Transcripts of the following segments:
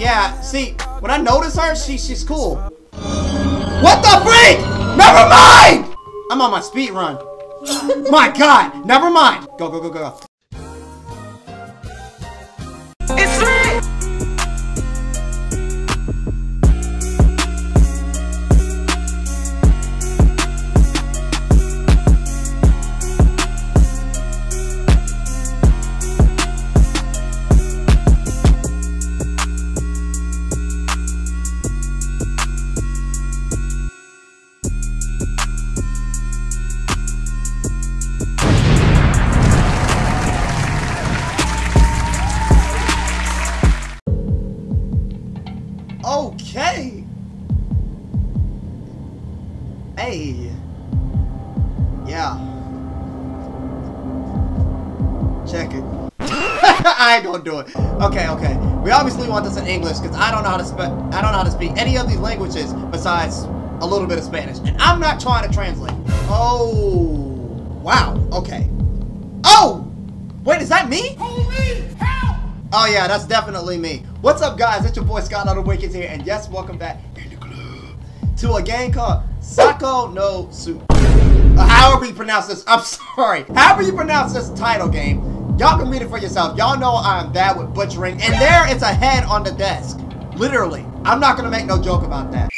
Yeah, see, when I notice her, she's cool. What the freak? Never mind! I'm on my speed run. My God, never mind. Go, go, go, go, go. It's lit! Okay. Hey. Yeah. Check it. I ain't gonna do it. Okay, okay. We obviously want this in English because I don't know how to speak any of these languages besides a little bit of Spanish, and I'm not trying to translate. Oh. Wow. Okay. Oh. Wait, is that me? Holy hell! Oh yeah, that's definitely me. What's up, guys? It's your boy SkyLight Awakens here, and yes, welcome back in the club to a game called Saiko No Sutoka. However you pronounce this, I'm sorry. However you pronounce this title game, y'all can read it for yourself. Y'all know I'm bad with butchering, and there it's a head on the desk. Literally. I'm not gonna make no joke about that.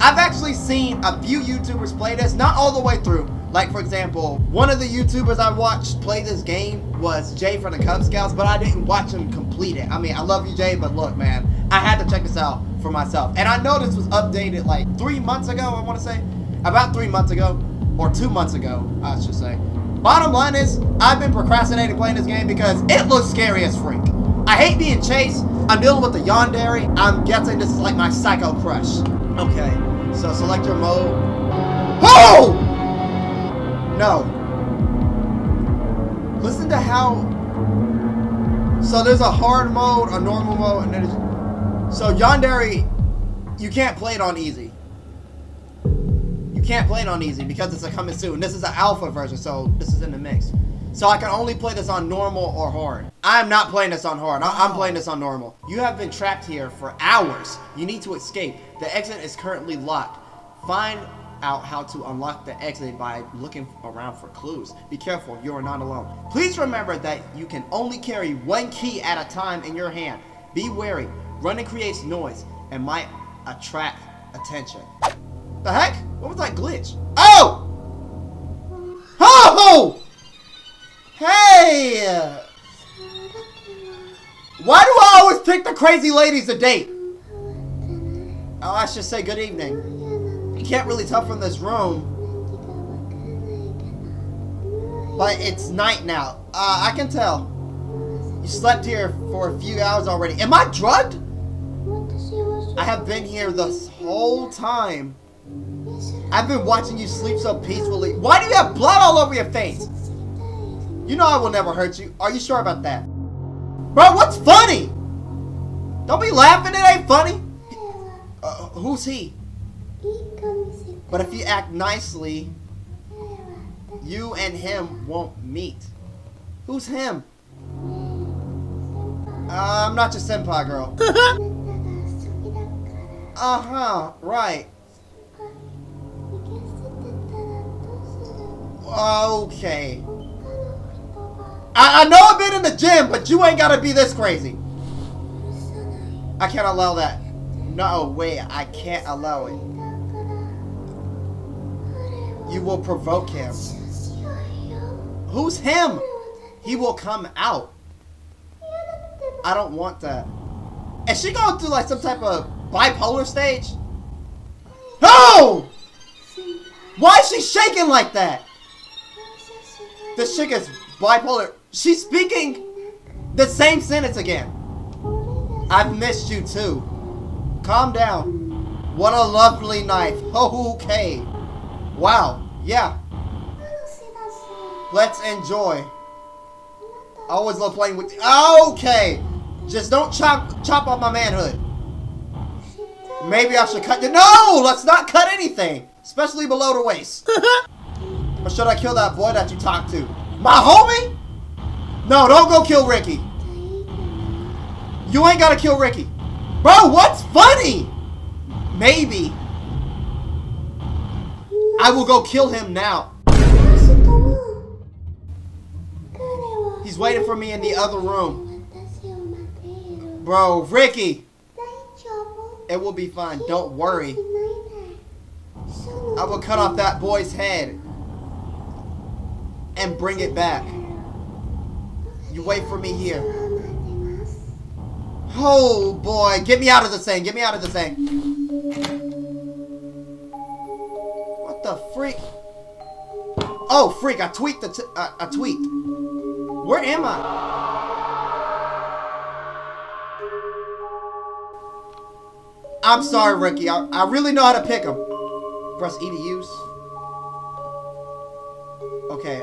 I've actually seen a few YouTubers play this, not all the way through. Like, for example, one of the YouTubers I watched play this game was Jay from the Cub Scouts, but I didn't watch him complete it. I mean, I love you, Jay, but look, man, I had to check this out for myself. And I know this was updated like 3 months ago, I want to say. About 3 months ago, or 2 months ago, I should say. Bottom line is, I've been procrastinating playing this game because it looks scary as freak. I hate being chased. I'm dealing with the yandere. I'm guessing this is like my psycho crush. Okay, so select your mode. Oh! No. Listen to how... So there's a hard mode, a normal mode, and there's... So yandere, you can't play it on easy. You can't play it on easy because it's a coming soon. This is an alpha version, so this is in the mix. So I can only play this on normal or hard. I'm not playing this on hard. I'm playing this on normal. You have been trapped here for hours. You need to escape. The exit is currently locked. Find out how to unlock the exit by looking around for clues. Be careful, you are not alone. Please remember that you can only carry one key at a time in your hand. Be wary, running creates noise and might attract attention. The heck? What was that glitch? Oh! Oh! Hey! Why do I always pick the crazy ladies to date? Oh, I should say good evening. You can't really tell from this room, but it's night now. I can tell. You slept here for a few hours already. Am I drugged? I have been here this whole time. I've been watching you sleep so peacefully. Why do you have blood all over your face? You know I will never hurt you. Are you sure about that? Bro, what's funny? Don't be laughing. It ain't funny. Who's he? But if you act nicely, you and him won't meet. Who's him? I'm not your senpai girl. Uh-huh, right. Okay. I know I've been in the gym, but you ain't gotta be this crazy. I can't allow that. No way, I can't allow it. You will provoke him. Who's him? He will come out. I don't want that. Is she going through like some type of bipolar stage? No! Why is she shaking like that? This chick is bipolar. She's speaking the same sentence again. I've missed you too. Calm down. What a lovely night. Okay. Wow, yeah. Let's enjoy. I always love playing with you. Okay. Just don't chop off my manhood. Maybe I should cut you. No, let's not cut anything. Especially below the waist. Or should I kill that boy that you talked to? My homie? No, don't go kill Ricky. You ain't gotta kill Ricky. Bro, what's funny? Maybe. I will go kill him now. He's waiting for me in the other room. Bro, Ricky. It will be fine. Don't worry. I will cut off that boy's head and bring it back. You wait for me here. Oh boy, get me out of this thing, get me out of this thing. What the freak? Oh freak, I tweaked the I tweaked. Where am I? I'm sorry Ricky, I really know how to pick him. Press E to use. Okay,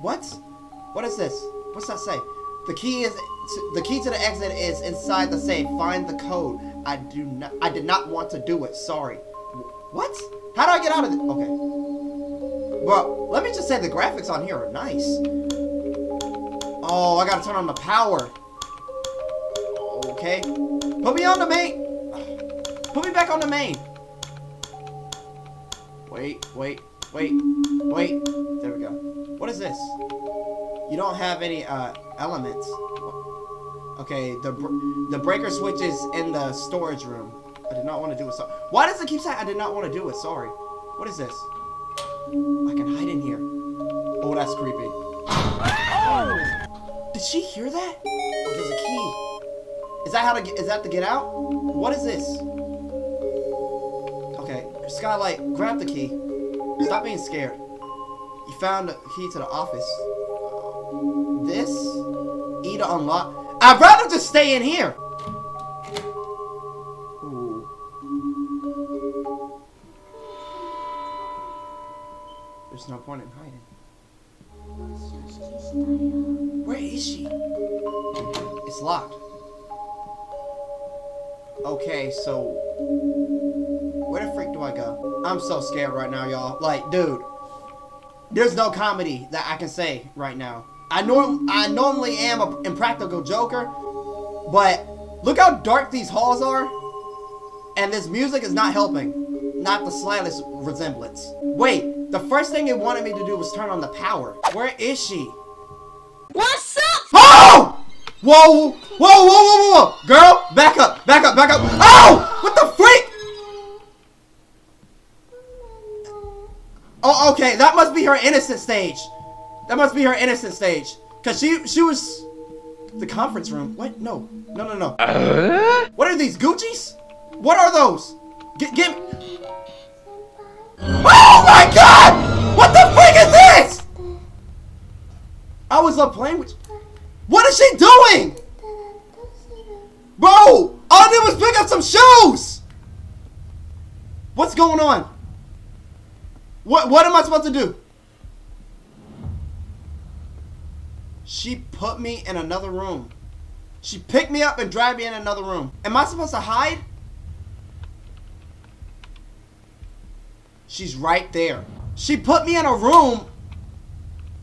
what is this? What's that say? The key to the exit is inside the safe. Find the code. I did not want to do it. Sorry. What? How do I get out of this? Okay. Well, let me just say the graphics on here are nice. Oh, I gotta turn on the power. Okay. Put me on the main. Put me back on the main. Wait, wait, wait, wait. There we go. What is this? You don't have any elements. Okay, the breaker switch is in the storage room. I did not want to do it. So why does it keep saying I did not want to do it? Sorry. What is this? I can hide in here. Oh, that's creepy. Oh! Did she hear that? Oh, there's a key. Is that how to get? Is that to get out? What is this? Okay, Skylight, grab the key. Stop being scared. You found the key to the office. This? E to unlock. I'd rather just stay in here. Ooh. There's no point in hiding. Where is she? It's locked. Okay, so where the freak do I go? I'm so scared right now, y'all. Like, dude, there's no comedy that I can say right now. I normally am an impractical joker, but look how dark these halls are, and this music is not helping. Not the slightest resemblance. Wait, the first thing it wanted me to do was turn on the power. Where is she? What's up? Oh! Whoa! Whoa! Whoa! Whoa! Whoa! Whoa! Girl, back up! Back up! Back up! Oh! What the freak? Oh, okay. That must be her innocent stage. That must be her innocent stage. Cause she was the conference room. What? No. No, no, no. What are these? Gucci's? What are those? Get me. Oh my god! What the freak is this? I was up playing with. What is she doing? Bro! All I did was pick up some shoes! What's going on? What am I supposed to do? She put me in another room. She picked me up and dragged me in another room. Am I supposed to hide? She's right there. She put me in a room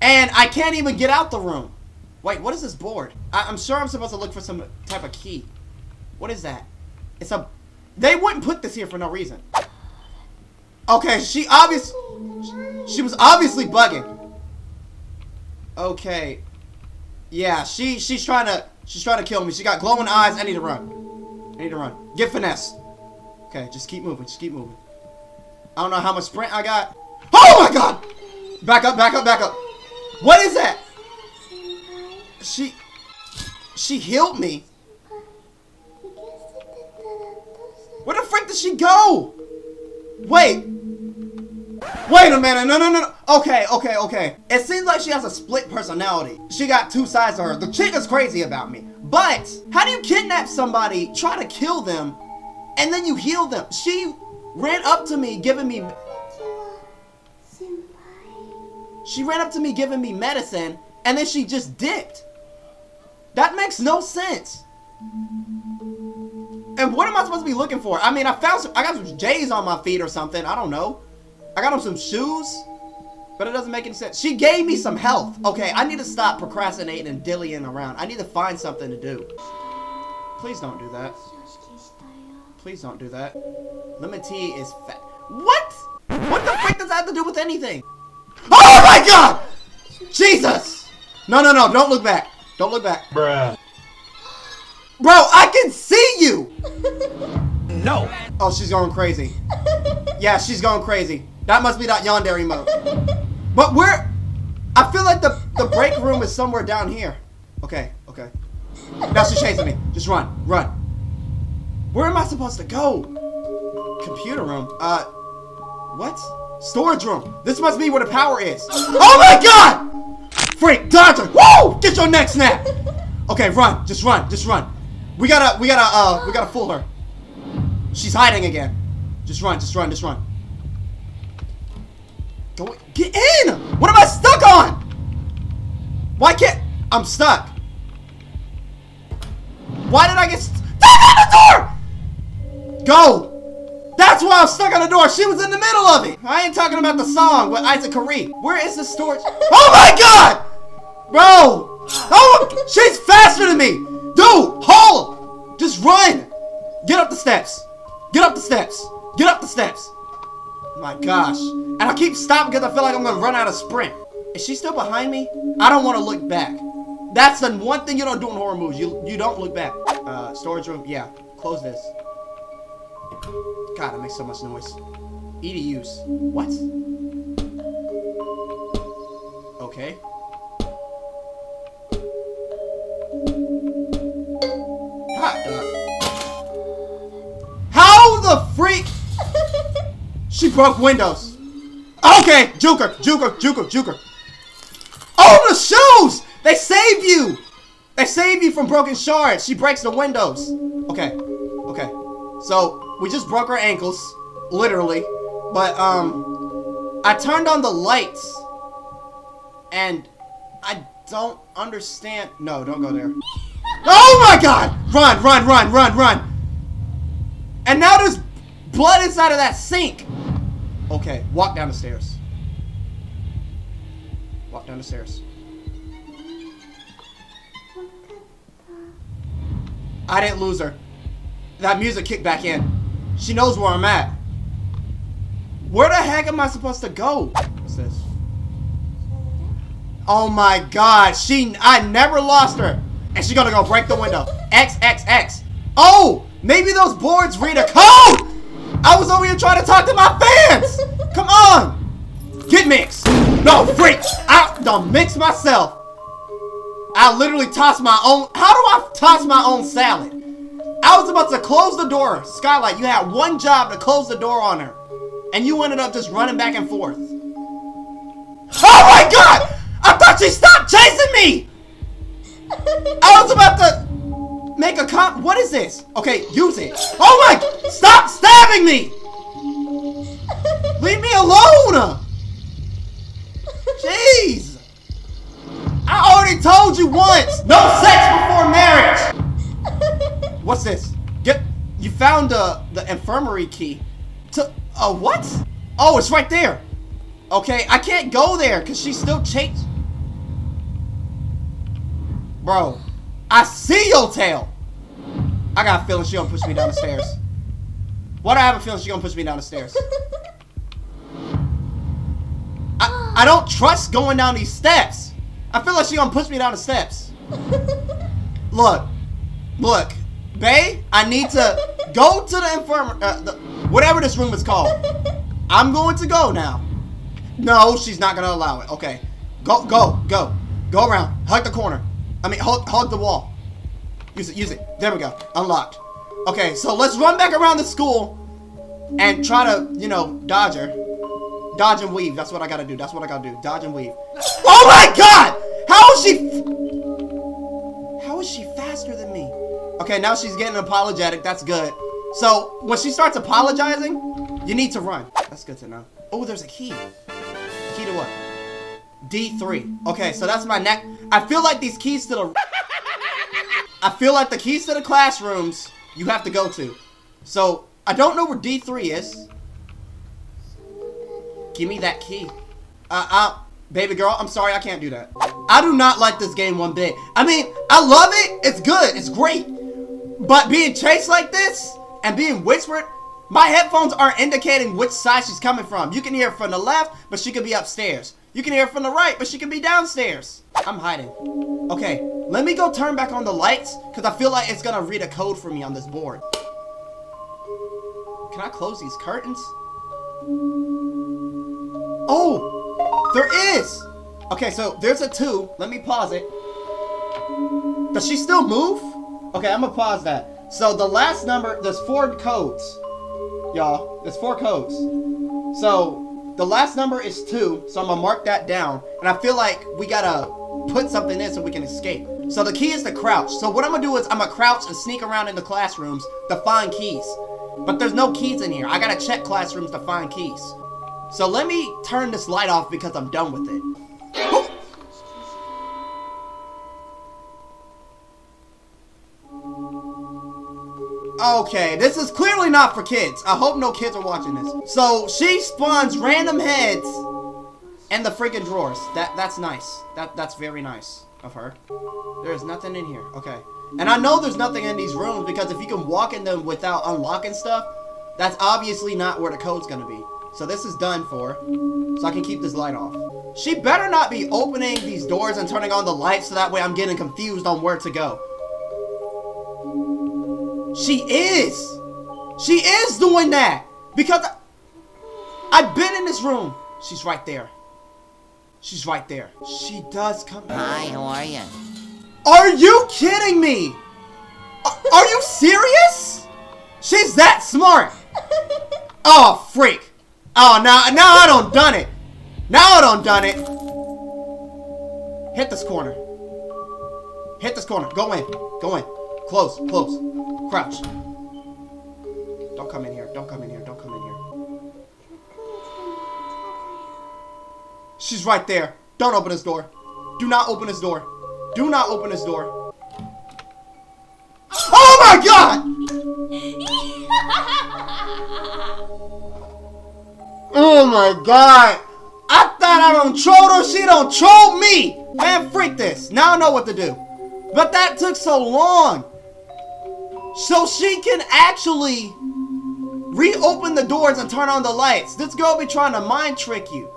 and I can't even get out the room. Wait, what is this board? I'm sure I'm supposed to look for some type of key. What is that? It's a... They wouldn't put this here for no reason. Okay, she was obviously bugging. Okay. Yeah, she's trying to kill me. She got glowing eyes. I need to run. I need to run. Get finesse. Okay, just keep moving. Just keep moving. I don't know how much sprint I got. Oh my god! Back up, back up, back up. What is that? She healed me. Where the frick did she go? Wait. Wait a minute, no, no, no, no. Okay, okay, okay. It seems like she has a split personality. She got two sides to her. The chick is crazy about me. But how do you kidnap somebody, try to kill them, and then you heal them? She ran up to me, giving me... She ran up to me, giving me medicine, and then she just dipped. That makes no sense. And what am I supposed to be looking for? I mean, I got some J's on my feet or something. I don't know. I got him some shoes. But it doesn't make any sense. She gave me some health. Okay, I need to stop procrastinating and dillying around. I need to find something to do. Please don't do that. Please don't do that. Lemon tea is fat. What? What the frick does that have to do with anything? Oh my god! Jesus! No, no, no, don't look back. Don't look back. Bruh. Bro, I can see you! No! Oh, she's going crazy. Yeah, she's going crazy. That must be that yandere mode. But where? I feel like the break room is somewhere down here. Okay, okay. Now she's chasing me. Just run, run. Where am I supposed to go? Computer room? What? Storage room. This must be where the power is. Oh my god! Freak, dodger, woo! Get your neck snapped! Okay, run, just run, just run. We gotta fool her. She's hiding again. Just run, just run, just run. Go, get in! What am I stuck on? Why can't, I'm stuck. Why did I get stuck on the door? Go! That's why I'm stuck on the door. She was in the middle of it. I ain't talking about the song with Isaac Kareem. Where is the storage? Oh my god! Bro! Oh, she's faster than me! Dude, hold! Just run! Get up the steps. Get up the steps. Get up the steps. My gosh. And I keep stopping because I feel like I'm gonna run out of sprint. Is she still behind me? I don't want to look back. That's the one thing you don't do in horror movies. You don't look back. Storage room. Yeah. Close this. God, that makes so much noise. EDUs. What? Okay. Hot dog. How the freak? She broke windows. Okay, juker, juker, juker, juker. Oh, the shoes! They save you! They save you from broken shards. She breaks the windows. Okay, okay. So, we just broke our ankles. Literally. But, I turned on the lights. And I don't understand. No, don't go there. Oh my god! Run, run, run, run, run! And now there's blood inside of that sink! Okay, walk down the stairs. Walk down the stairs. I didn't lose her. That music kicked back in. She knows where I'm at. Where the heck am I supposed to go? What's this? Oh my god, I never lost her. And she's gonna go break the window. X, X, X. Oh, maybe those boards read a code! I was over here trying to talk to my fans! Come on! Get mixed! No, freak! I don't mix myself! I literally tossed my own... How do I toss my own salad? I was about to close the door. Skylight, you had one job to close the door on her. And you ended up just running back and forth. Oh my god! I thought she stopped chasing me! I was about to... Make a comp. What is this? Okay, use it. Oh my! Stop stabbing me! Leave me alone! Jeez! I already told you once. No sex before marriage. What's this? Get. You found the infirmary key. To what? Oh, it's right there. Okay, I can't go there because she's still chasing. Bro. I see your tail! I got a feeling she gonna push me down the stairs. Why do I have a feeling she gonna push me down the stairs? I don't trust going down these steps. I feel like she gonna push me down the steps. Look. Look. Bae, I need to go to the infirmary, whatever this room is called. I'm going to go now. No, she's not gonna allow it. Okay. Go, go, go. Go around. Hug the corner. I mean, hug the wall. Use it, use it. There we go. Unlocked. Okay, so let's run back around the school and try to, you know, dodge her. Dodge and weave. That's what I gotta do. That's what I gotta do. Dodge and weave. Oh my god! How is she faster than me? Okay, now she's getting apologetic. That's good. So, when she starts apologizing, you need to run. That's good to know. Oh, there's a key. Key to what? D3. Okay, so that's my neck. I feel like these keys to the... I feel like the keys to the classrooms you have to go to. So, I don't know where D3 is. Give me that key. Baby girl, I'm sorry, I can't do that. I do not like this game one bit. I mean, I love it, it's good, it's great. But being chased like this, and being whispered, my headphones aren't indicating which side she's coming from. You can hear from the left, but she could be upstairs. You can hear from the right, but she could be downstairs. I'm hiding. Okay, let me go turn back on the lights, because I feel like it's gonna read a code for me on this board. Can I close these curtains? Oh! There is! Okay, so there's a 2. Let me pause it. Does she still move? Okay, I'm gonna pause that. So the last number, there's 4 codes. Y'all, there's 4 codes. So the last number is 2, so I'm gonna mark that down. And I feel like we gotta put something in so we can escape. So the key is to crouch. So what I'm gonna do is I'm gonna crouch and sneak around in the classrooms to find keys. But there's no keys in here. I gotta check classrooms to find keys. So let me turn this light off because I'm done with it. Okay, this is clearly not for kids. I hope no kids are watching this. So she spawns random heads in the freaking drawers. That's nice. That's very nice of her. There's nothing in here. Okay. And I know there's nothing in these rooms because if you can walk in them without unlocking stuff, that's obviously not where the code's gonna be. So this is done for, so I can keep this light off. She better not be opening these doors and turning on the lights so that way I'm getting confused on where to go. She is doing that because I've been in this room. She's right there. She's right there. She does come. Hi, how are you? Are you kidding me? Are you serious? She's that smart. Oh, freak. Oh, now I done done it. Now I done done it. Hit this corner. Hit this corner. Go in. Go in. Close. Close. Crouch. Don't come in here. Don't come in here. Don't come in here. She's right there. Don't open this door. Do not open this door. Do not open this door. Oh my God! Oh my God! I thought I don't troll her, she don't troll me! Man, freak this. Now I know what to do. But that took so long. So she can actually reopen the doors and turn on the lights. This girl be trying to mind trick you.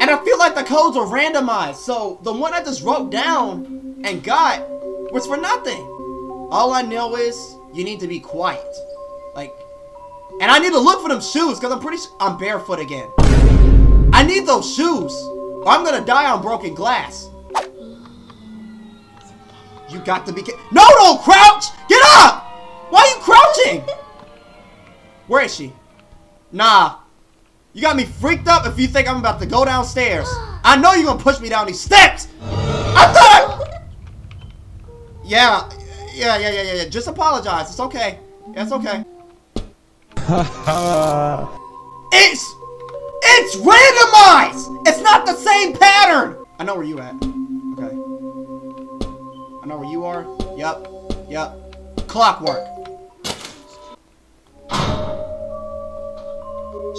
And I feel like the codes are randomized. So the one I just wrote down and got was for nothing. All I know is you need to be quiet. Like... And I need to look for them shoes, because I'm pretty sure I'm barefoot again. I need those shoes, or I'm going to die on broken glass. You got to be kidding. No, don't crouch! Get up! Why are you crouching? Where is she? Nah. You got me freaked up if you think I'm about to go downstairs. I know you're going to push me down these steps! I thought I... Yeah. Just apologize. It's okay. Yeah, it's okay. It's randomized! It's not the same pattern! I know where you at. Okay. I know where you are. Yup. Yup. Clockwork.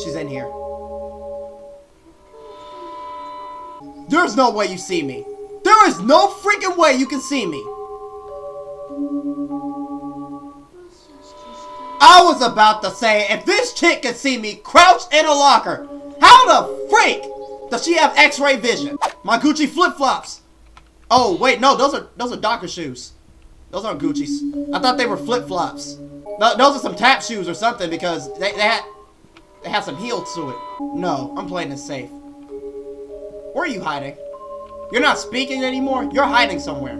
She's in here. There's no way you see me. There is no freaking way you can see me. I was about to say, if this chick can see me crouched in a locker, how the freak does she have x-ray vision? My Gucci flip-flops. Oh, wait, no, those are Docker shoes. Those aren't Gucci's. I thought they were flip-flops. Those are some tap shoes or something because they had some heels to it. No, I'm playing this safe. Where are you hiding? You're not speaking anymore. You're hiding somewhere.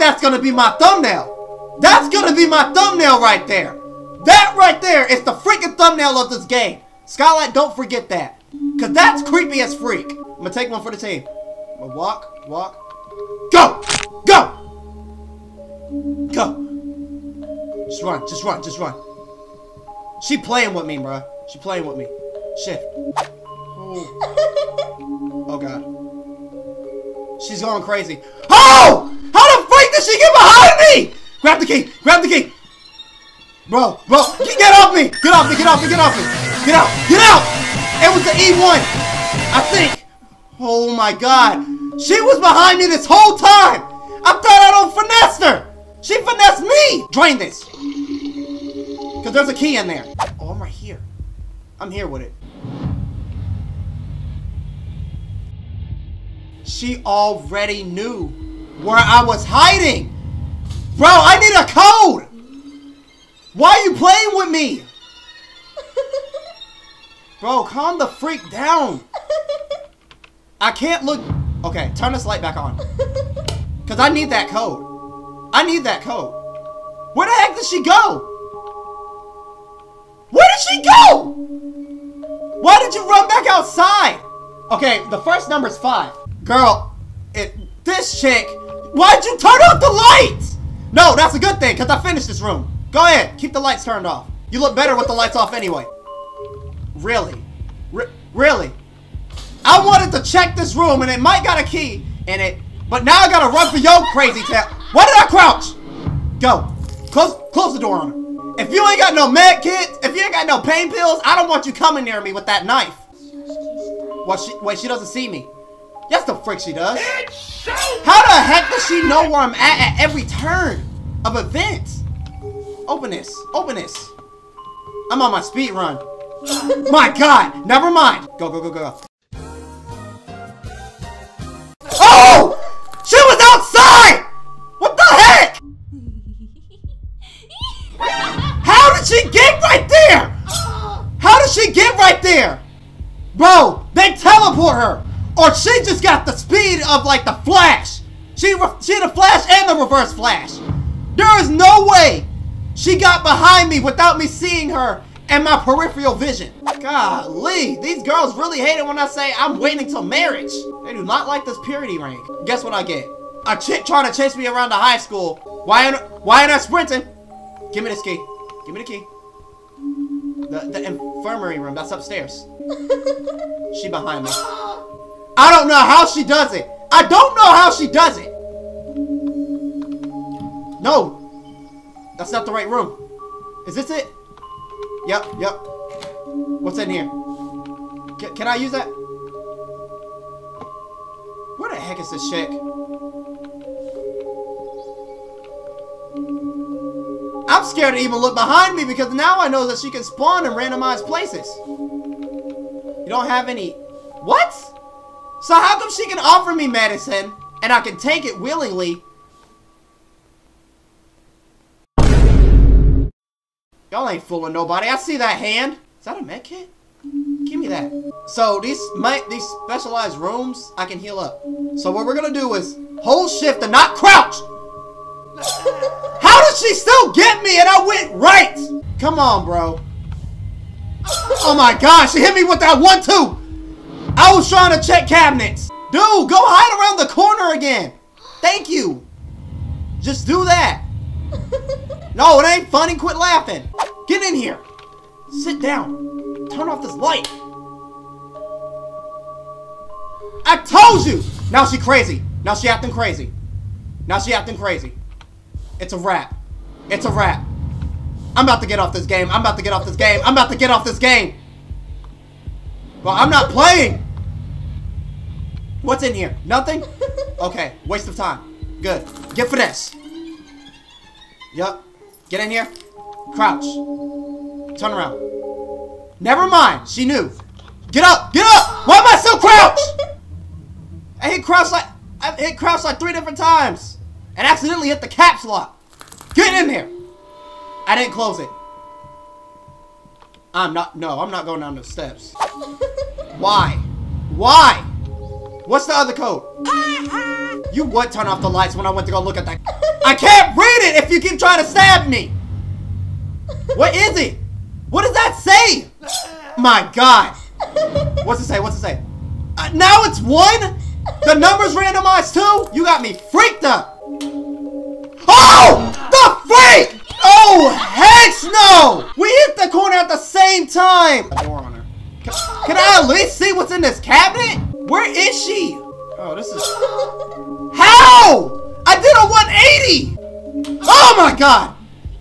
That's gonna be my thumbnail. That's gonna be my thumbnail right there. That right there is the freaking thumbnail of this game. Skylight, don't forget that. Cause that's creepy as freak. I'm gonna take one for the team. I'm gonna walk, walk. Go! Go! Go! Just run, just run, just run. She playing with me, bruh. She playing with me. Shift. Oh, oh God. She's going crazy. Oh! How the freak did she get behind me? Grab the key! Grab the key! Bro, get off me! Get off me, get off me, get off me! Get out, get out! It was the E1, I think. Oh my God. She was behind me this whole time! I thought I don't finesse her! She finessed me! Drain this. Cause there's a key in there. Oh, I'm right here. I'm here with it. She already knew where I was hiding. Bro, I need a code! Why are you playing with me? Bro, calm the freak down. I can't look. Okay, turn this light back on. Cause I need that code. I need that code. Where the heck did she go? Where did she go? Why did you run back outside? Okay, the first number's 5. Girl, this chick, why'd you turn off the lights? No, that's a good thing, cause I finished this room. Go ahead, keep the lights turned off. You look better with the lights off anyway. Really? Really? I wanted to check this room and it might got a key in it, but now I gotta run for your crazy tail. Why did I crouch? Go. Close the door on her. If you ain't got no med kits, if you ain't got no pain pills, I don't want you coming near me with that knife. Well, wait, she doesn't see me. Yes, the frick she does. How the heck does she know where I'm at every turn of events? Open this. Open this. I'm on my speed run. My God. Never mind. Go, go, go, go, go. Oh! She was outside! What the heck? How did she get right there? How did she get right there? Bro, they teleport her. Or she just got the speed of like the Flash. She the Flash and the Reverse Flash. There is no way she got behind me without me seeing her and my peripheral vision. Golly, these girls really hate it when I say I'm waiting till marriage. They do not like this purity ring. Guess what I get? A chick trying to chase me around the high school. Why ain't I sprinting? Give me this key. Give me the key. The infirmary room, that's upstairs. She behind me. I don't know how she does it. I don't know how she does it. No. That's not the right room. Is this it? Yep, yep. What's in here? Can I use that? Where the heck is this chick? I'm scared to even look behind me because now I know that she can spawn in randomized places. You don't have any... What? So how come she can offer me medicine and I can take it willingly? Y'all ain't fooling nobody. I see that hand. Is that a med kit? Give me that. So these specialized rooms, I can heal up. So what we're gonna do is hold shift and not crouch. How did she still get me and I went right? Come on, bro. Oh my God, she hit me with that 1-2. I was trying to check cabinets. Dude, go hide around the corner again. Thank you. Just do that. No, it ain't funny. Quit laughing. Get in here. Sit down. Turn off this light. I told you. Now she crazy. Now she acting crazy. Now she acting crazy. It's a wrap. It's a wrap. I'm about to get off this game. I'm about to get off this game. I'm about to get off this game. Well, I'm not playing. What's in here? Nothing? Okay. Waste of time. Good. Get finesse. Yup. Get in here. Crouch. Turn around. Never mind. She knew. Get up. Get up. Why am I still crouched? I hit crouch like 3 different times. And accidentally hit the caps lock. Get in there. I didn't close it. I'm not going down those steps. Why? Why? What's the other code? You would turn off the lights when I went to go look at that. I can't read it if you keep trying to stab me. What is it? What does that say? My God. What's it say? What's it say? Now it's 1? The number's randomized too? You got me freaked up. Oh! The freak! Oh, heck no! We hit the corner at the same time. The door on her. Can I at least see what's in this cabinet? Where is she? Oh, this is... How? I did a 180! Oh my God!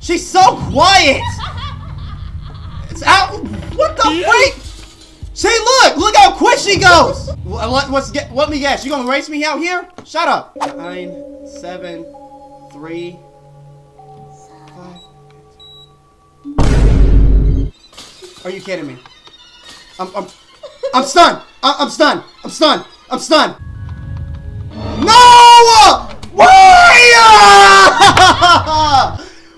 She's so quiet! It's out. What the freak? See, look how quick she goes! Let me guess, you gonna race me out here? Shut up! 9, 7, 3, 5. Are you kidding me? I'm stunned! I'm stunned! I'm stunned! I'm stunned! No! Why?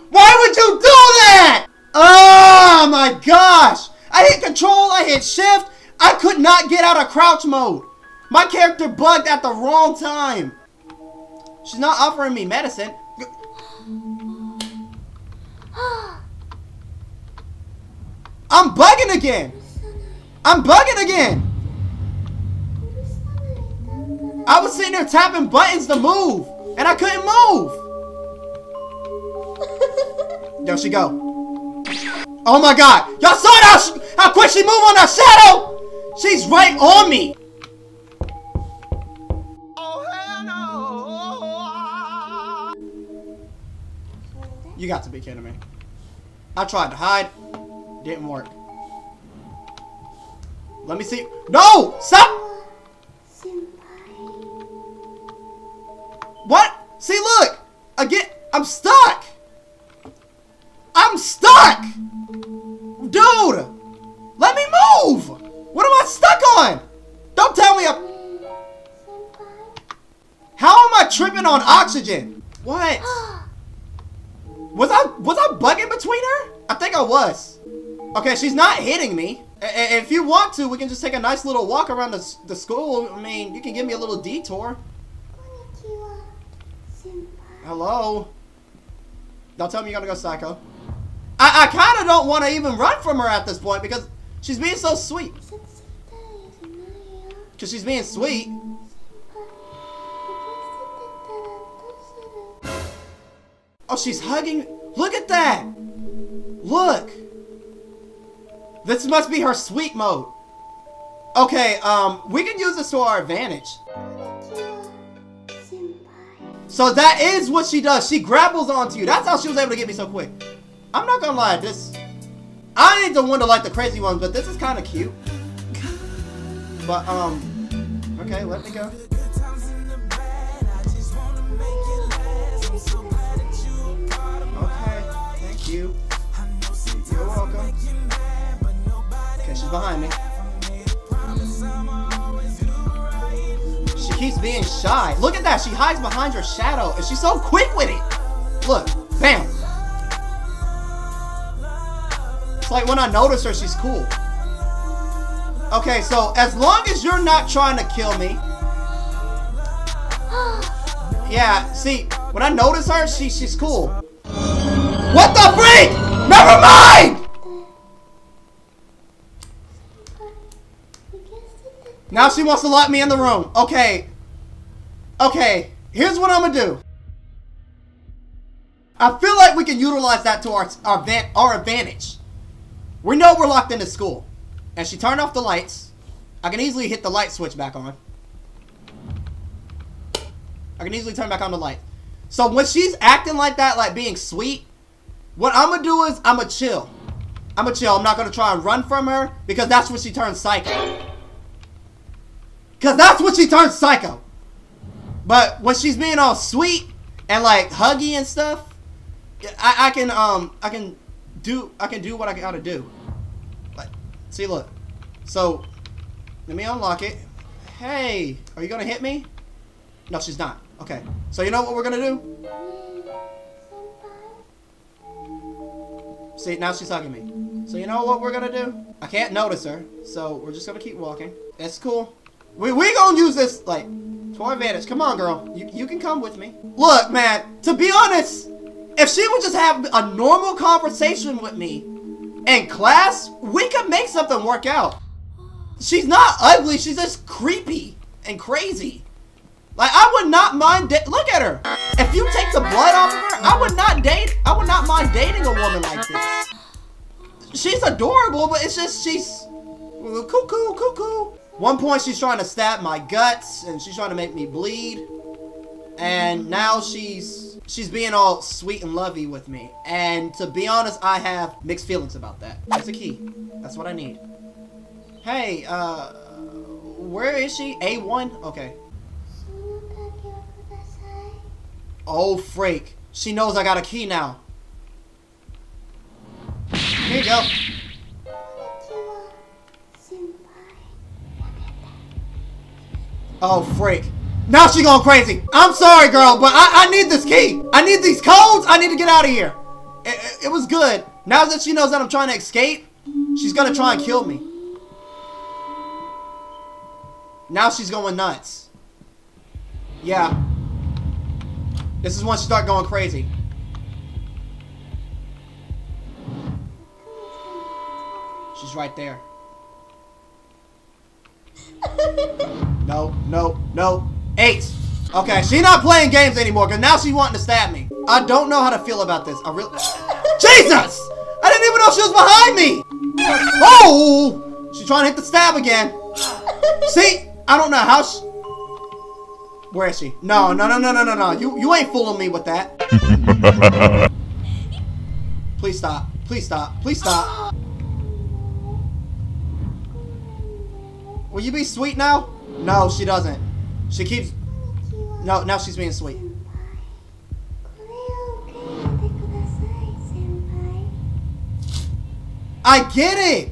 Why would you do that? Oh my gosh! I hit control, I hit shift, I could not get out of crouch mode. My character bugged at the wrong time. She's not offering me medicine. I'm bugging again. I'm bugging again. I was sitting there tapping buttons to move, and I couldn't move. There she go. Oh my god! Y'all saw how quick she moved on that shadow! She's right on me! Oh, hello. You got to be kidding me. I tried to hide. Didn't work. Let me see. No! Stop! What? See, look! Again, I'm stuck! I'm stuck! Dude! Let me move! What am I stuck on? Don't tell me how am I tripping on oxygen? What? Was I bugging between her? I think I was. Okay, she's not hitting me. If you want to, we can just take a nice little walk around the school. I mean, you can give me a little detour. Hello? Don't tell me you're gonna go psycho. I kind of don't want to even run from her at this point because she's being so sweet. Because she's being sweet. Oh, she's hugging. Look at that. Look. This must be her sweet mode. Okay, we can use this to our advantage. So that is what she does. She grapples onto you. That's how she was able to get me so quick. I'm not gonna lie, I ain't the one to like the crazy ones, but this is kind of cute. But, okay, let me go. Okay, thank you. You're welcome. Okay, she's behind me. She keeps being shy. Look at that, she hides behind your shadow, and she's so quick with it. Look, bam. It's like when I notice her, she's cool. Okay, so as long as you're not trying to kill me. Yeah, see, when I notice her, she's cool. What the freak? Never mind! Now she wants to lock me in the room. Okay. Okay, here's what I'm gonna do. I feel like we can utilize that to our advantage. We know we're locked into school. And she turned off the lights. I can easily hit the light switch back on. I can easily turn back on the light. So when she's acting like that, like being sweet, what I'm gonna do is I'm gonna chill. I'm gonna chill. I'm not gonna try and run from her because that's when she turns psycho. Because that's when she turns psycho. But when she's being all sweet and like huggy and stuff, I can do what I gotta do. Like, see, look. So, let me unlock it. Hey, are you gonna hit me? No, she's not. Okay. So you know what we're gonna do? See, now she's hugging me. So you know what we're gonna do? I can't notice her, so we're just gonna keep walking. That's cool. We gonna use this like to our advantage. Come on, girl. You can come with me. Look, man. To be honest. If she would just have a normal conversation with me in class, we could make something work out. She's not ugly, she's just creepy and crazy. Like, I would not mind, look at her. If you take the blood off of her, I would not mind dating a woman like this. She's adorable, but it's just, she's cuckoo, cuckoo. One point she's trying to stab my guts and she's trying to make me bleed. And now she's she's being all sweet and lovey with me. And to be honest, I have mixed feelings about that. That's a key. That's what I need. Hey, where is she? A1? Okay. Oh, freak. She knows I got a key now. Here you go. Oh, freak. Now she going crazy. I'm sorry, girl, but I need this key. I need these codes. I need to get out of here. It was good. Now that she knows that I'm trying to escape, she's going to try and kill me. Now she's going nuts. Yeah. This is when she starts going crazy. She's right there. No, no, no. 8. Okay, she's not playing games anymore because now she's wanting to stab me. I don't know how to feel about this. I really... Jesus! I didn't even know she was behind me! Oh! She's trying to hit the stab again. See? I don't know how she... Where is she? No, no, no, no, no, no, no. You ain't fooling me with that. Please stop. Please stop. Please stop. Will you be sweet now? No, she doesn't. She keeps... No, now she's being sweet. I get it!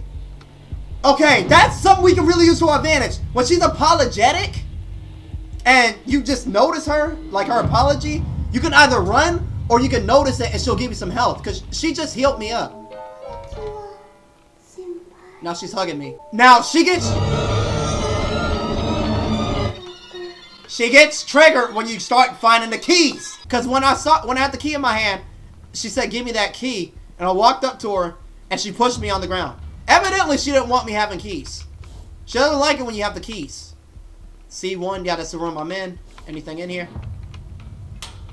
Okay, that's something we can really use to our advantage. When she's apologetic, and you just notice her, like her apology, you can either run, or you can notice it and she'll give you some health, because she just healed me up. Now she's hugging me. Now she gets... She gets triggered when you start finding the keys. Because when I had the key in my hand, she said, give me that key. And I walked up to her, and she pushed me on the ground. Evidently, she didn't want me having keys. She doesn't like it when you have the keys. C1, yeah, that's the room I'm in. Anything in here?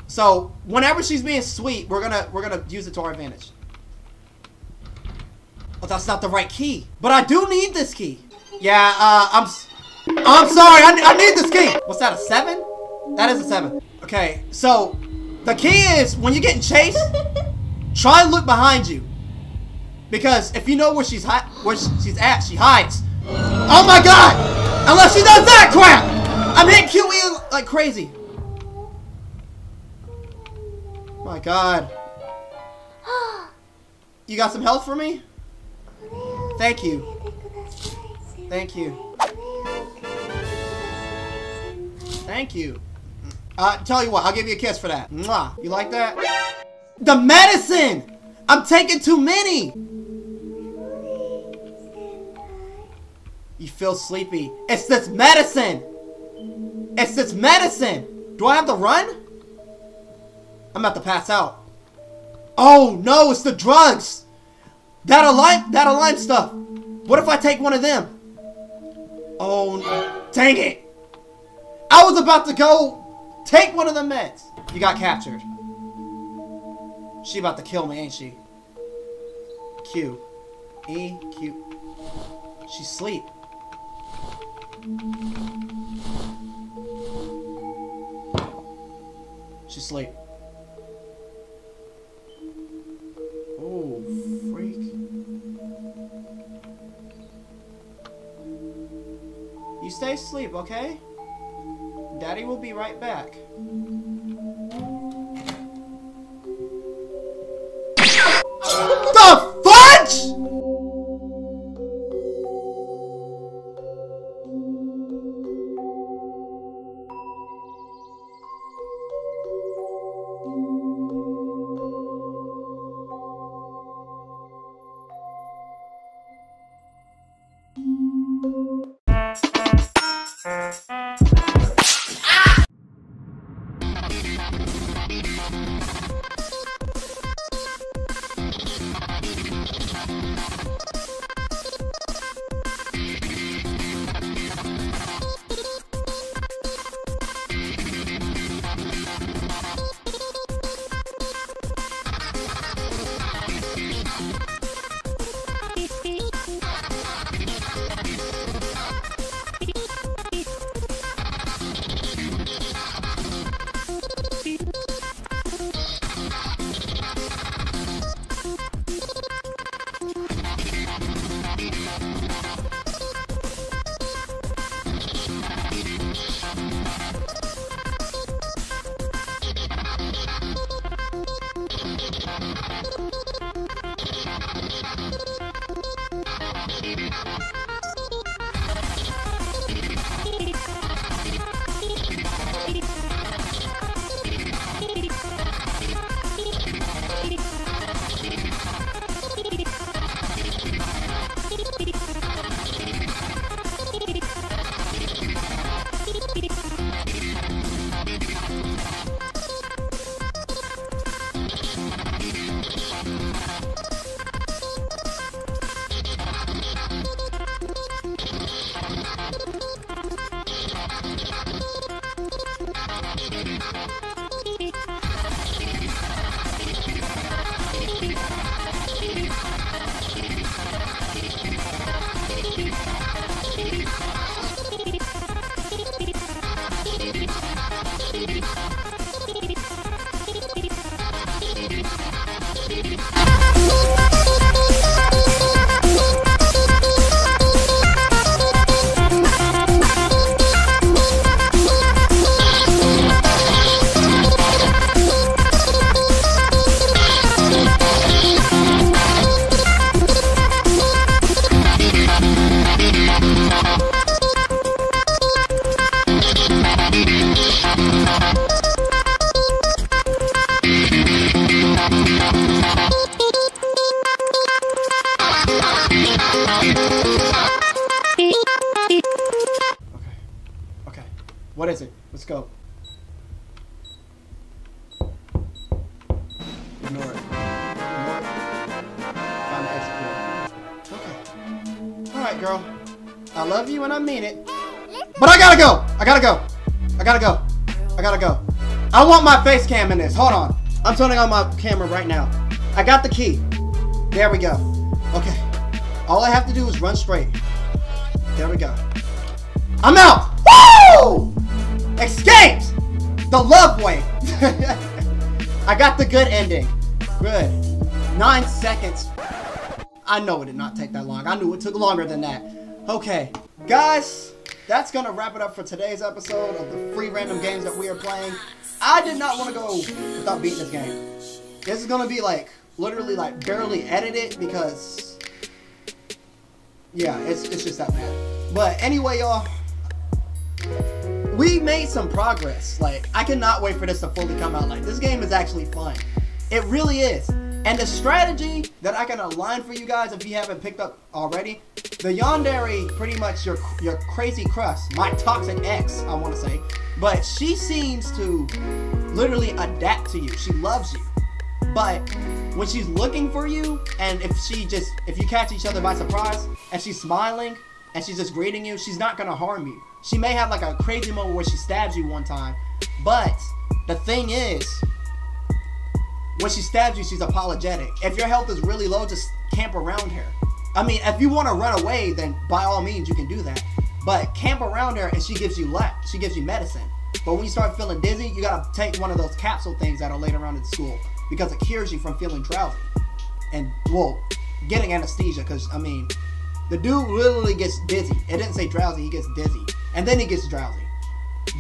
So, whenever she's being sweet, we're gonna use it to our advantage. Oh, that's not the right key. But I do need this key. Yeah, I'm sorry, I need this key. What's that, a 7? That is a 7. Okay, so the key is when you're getting chased, try and look behind you. Because if you know where she's at, she hides. Oh my God! Unless she does that crap! I'm hitting QE like crazy. My God. You got some health for me? Thank you. Thank you. Thank you. Tell you what, I'll give you a kiss for that. Mwah. You like that? The medicine! I'm taking too many! You feel sleepy. It's this medicine! It's this medicine! Do I have to run? I'm about to pass out. Oh no, it's the drugs! That alarm stuff! What if I take one of them? Oh no. Dang it! I was about to go take one of the meds. You got captured. She about to kill me, ain't she? Q. E. Q. She's asleep. She's asleep. Oh, freak. You stay asleep, okay? Daddy will be right back. The fudge?! What is it? Let's go. Ignore it. Ignore it. Time to execute. Okay. Alright, girl. I love you and I mean it. But I gotta go! I gotta go! I gotta go! I gotta go. I want my face cam in this. Hold on. I'm turning on my camera right now. I got the key. There we go. Okay. All I have to do is run straight. There we go. I'm out! Woo! Escaped! The love way. I got the good ending. Good. 9 seconds. I know it did not take that long. I knew it took longer than that. Okay. Guys, that's going to wrap it up for today's episode of the free random games that we are playing. I did not want to go without beating this game. This is going to be like, literally like barely edited because, yeah, it's just that bad. But anyway, y'all, we made some progress. Like, I cannot wait for this to fully come out. Like, this game is actually fun. It really is. And the strategy that I can align for you guys, if you haven't picked up already, the Yandere, pretty much your crazy crust, my toxic ex, I want to say, but she seems to literally adapt to you. She loves you. But when she's looking for you, and if you catch each other by surprise, and she's smiling, and she's just greeting you, she's not going to harm you. She may have like a crazy moment where she stabs you one time, but the thing is, when she stabs you, she's apologetic. If your health is really low, just camp around her. I mean, if you want to run away, then by all means, you can do that. But camp around her and she gives you she gives you medicine. But when you start feeling dizzy, you gotta take one of those capsule things that are laid around in school because it cures you from feeling drowsy. And, well, getting anesthesia, because, I mean, the dude literally gets dizzy. It didn't say drowsy, he gets dizzy. And then he gets drowsy.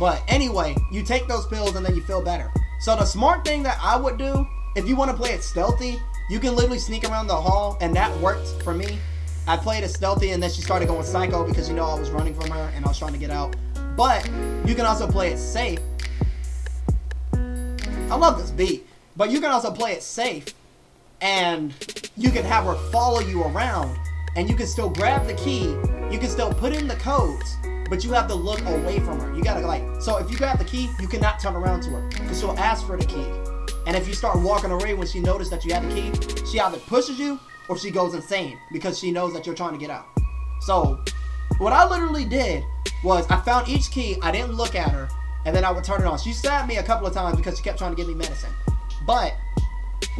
But anyway, you take those pills and then you feel better. So the smart thing that I would do, if you want to play it stealthy, you can literally sneak around the hall, and that worked for me. I played it stealthy, and then she started going psycho because, you know, I was running from her and I was trying to get out. But you can also play it safe. I love this beat. But you can also play it safe, and you can have her follow you around, and you can still grab the key. You can still put in the codes, but you have to look away from her. You gotta, like, so if you grab the key, you cannot turn around to her because she'll ask for the key. And if you start walking away when she notices that you have the key, she either pushes you or she goes insane because she knows that you're trying to get out. So, what I literally did was I found each key, I didn't look at her, and then I would turn it on. She stabbed me a couple of times because she kept trying to give me medicine. But,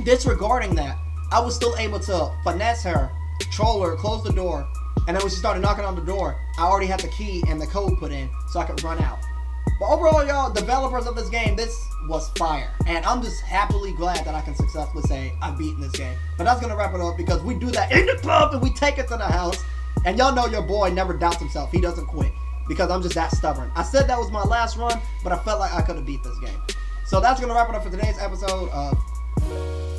disregarding that, I was still able to finesse her, troll her, close the door, and then when she started knocking on the door, I already had the key and the code put in so I could run out. But overall, y'all, developers of this game, this was fire. And I'm just happily glad that I can successfully say I've beaten this game. But that's going to wrap it up because we do that in the club and we take it to the house. And y'all know your boy never doubts himself. He doesn't quit because I'm just that stubborn. I said that was my last run, but I felt like I could have beat this game. So that's going to wrap it up for today's episode of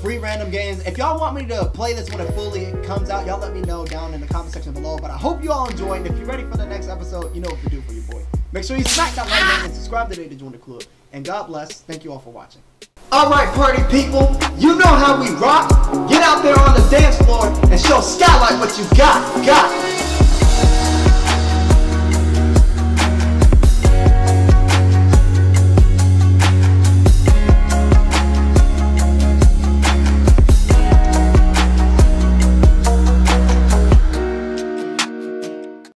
free random games. If y'all want me to play this when it fully comes out, y'all let me know down in the comment section below. But I hope you all enjoyed. And if you're ready for the next episode, you know what to do for your boy. Make sure you smack that like button and subscribe today to join the club. And God bless. Thank you all for watching. Alright, party people. You know how we rock. Get out there on the dance floor and show Skylight what you got.